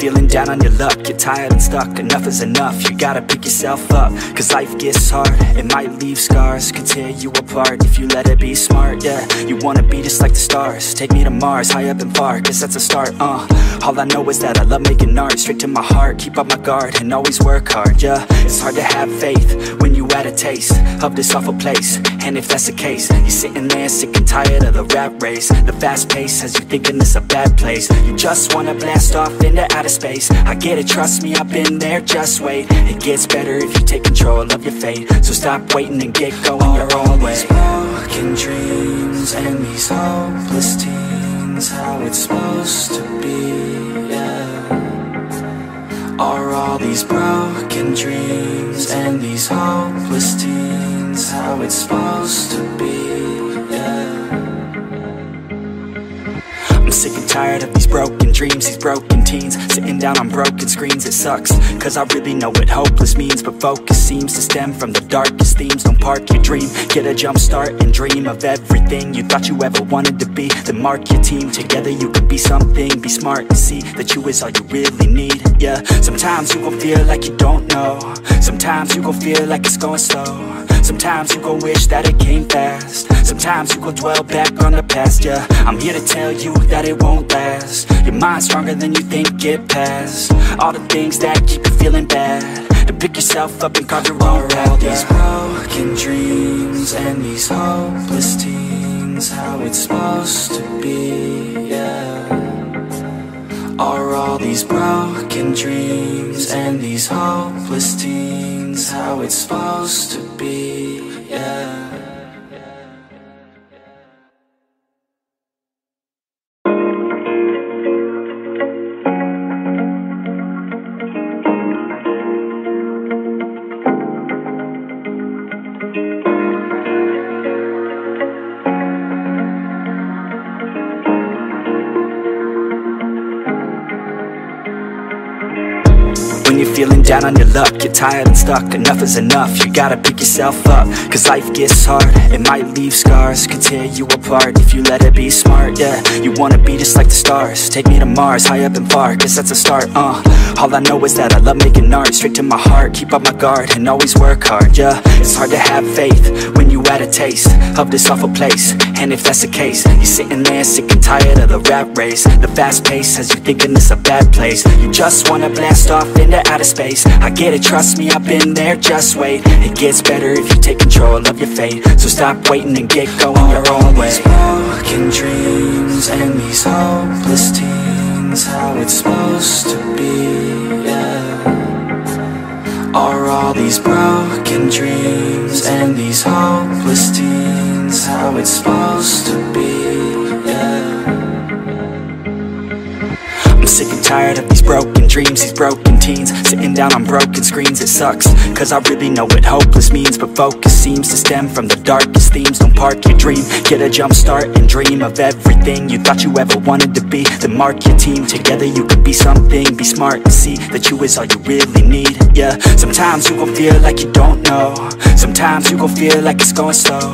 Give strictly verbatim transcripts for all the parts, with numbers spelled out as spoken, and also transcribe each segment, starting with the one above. feeling down on your luck, you're tired and stuck, enough is enough, you gotta pick yourself up. Cause life gets hard, it might leave scars, could tear you apart if you let it be smart. Yeah, you wanna be just like the stars, take me to Mars, high up and far, cause that's a start. uh All I know is that I love making art, straight to my heart, keep up my guard and always work hard. Yeah, it's hard to have faith when you had a taste of this awful place, and if that's the case, you're sitting there sick and tired of the rat race, the fast pace has you thinking this a bad place. You just wanna blast off into outer space, I get it, trust me, I've been there, just wait. It gets better if you take control of your fate, so stop waiting and get going your own way. All these broken dreams and these hopeless teens, how it's supposed to be, yeah. Are all these broken dreams and these hopeless teens, how it's supposed to be, yeah. I'm sick and tired of these broken dreams, these broken teens, sitting down on broken screens. It sucks, cause I really know what hopeless means, but focus seems to stem from the darkest themes. Don't park your dream, get a jump start and dream of everything you thought you ever wanted to be. Then mark your team, together you could be something. Be smart and see that you is all you really need, yeah. Sometimes you gon' feel like you don't know, sometimes you gon' feel like it's going slow, sometimes you gon' wish that it came fast, sometimes you gon' dwell back on the past, yeah. I'm here to tell you that it won't last, your mind's stronger than you think, get past all the things that keep you feeling bad, to pick yourself up and carve your own path. All these broken dreams and these hopeless teens, how it's supposed to be, yeah. Are all these broken dreams and these hopeless teens, how it's supposed to be, yeah. You're feeling down on your luck, you're tired and stuck, enough is enough, you gotta pick yourself up. Cause life gets hard, it might leave scars, could tear you apart if you let it be smart. Yeah, you wanna be just like the stars, take me to Mars, high up and far, cause that's a start. uh All I know is that I love making art, straight to my heart, keep up my guard and always work hard. Yeah, it's hard to have faith when you had a taste of this awful place, and if that's the case, you're sitting there sick and tired of the rat race, the fast pace has you thinking this a bad place. You just wanna blast off into outer space, I get it, trust me, I've been there, just wait. It gets better if you take control of your fate, so stop waiting and get going your own way. All these broken dreams and these hopeless teens, how it's supposed to be, yeah. Are all these broken dreams and these hopeless teens, how it's supposed to be, yeah. I'm sick and tired of these broken dreams, these broken teens, sitting down on broken screens. It sucks, cause I really know what hopeless means, but focus seems to stem from the darkest themes. Don't park your dream, get a jump start and dream of everything you thought you ever wanted to be. Then mark your team, together you could be something. Be smart and see that you is all you really need, yeah. Sometimes you gon' feel like you don't know, sometimes you gon' feel like it's going slow,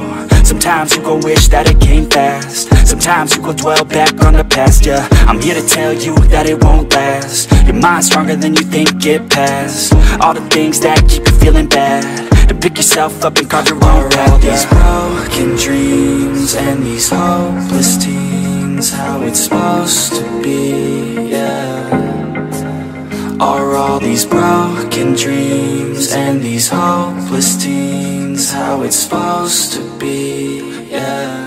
sometimes you gon' wish that it came fast, sometimes you gon' dwell back on the past, yeah. I'm here to tell you that it won't last, your mind's stronger than you think, get past all the things that keep you feeling bad, to pick yourself up and carve your own path. All these broken dreams and these hopeless teens, how it's supposed to be, yeah. Are all these broken dreams and these hopeless teens, how it's supposed to be, yeah.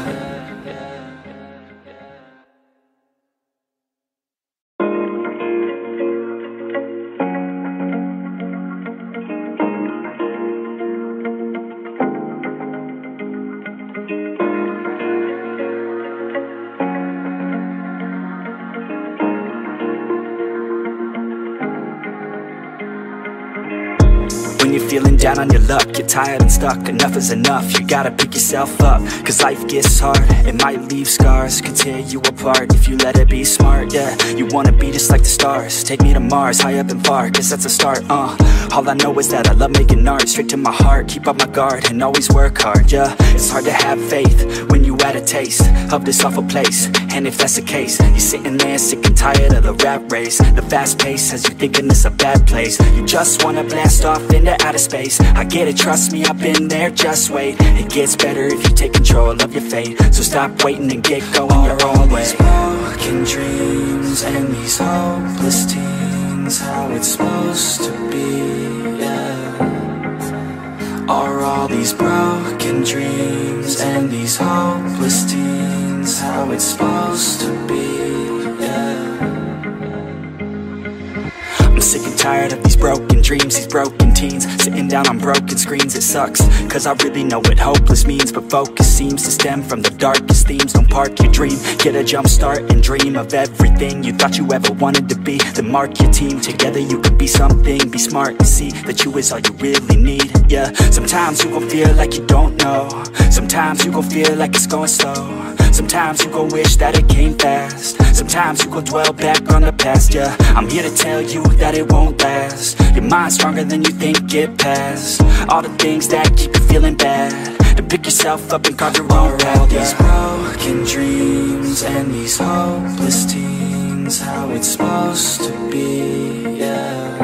feeling down on your luck, you're tired and stuck, enough is enough, you gotta pick yourself up. Cause life gets hard, it might leave scars, could tear you apart if you let it be smart, yeah. You wanna be just like the stars, take me to Mars, high up and far, cause that's a start, uh. All I know is that I love making art, straight to my heart, keep up my guard and always work hard, yeah. It's hard to have faith when you had a taste of this awful place, and if that's the case, you're sitting there sick and tired of the rat race, the fast pace has you thinking it's a bad place. You just wanna blast off into outer space, I get it, trust me, I've been there, just wait. It gets better if you take control of your fate, so stop waiting and get going your own way. All these broken dreams and these hopeless teens, how it's supposed to be, yeah. Are all these broken dreams and these hopeless teens, how it's supposed to be, yeah. I'm sick and tired of these broken dreams, these broken teens, sitting down on broken screens. It sucks, cause I really know what hopeless means, but focus seems to stem from the darkest themes. Don't park your dream, get a jump start and dream of everything you thought you ever wanted to be. Then mark your team, together you could be something. Be smart and see that you is all you really need, yeah. Sometimes you gon' feel like you don't know, sometimes you gon' feel like it's going slow, sometimes you gon' wish that it came fast, sometimes you gon' dwell back on the past, yeah. I'm here to tell you that it won't last, your mind's stronger than you think it past. All the things that keep you feeling bad, to pick yourself up and carve your own path, all yeah. These broken dreams and these hopeless teens, how it's supposed to be, yeah.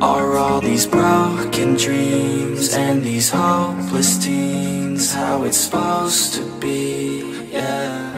Are all these broken dreams and these hopeless teens, how it's supposed to be, yeah.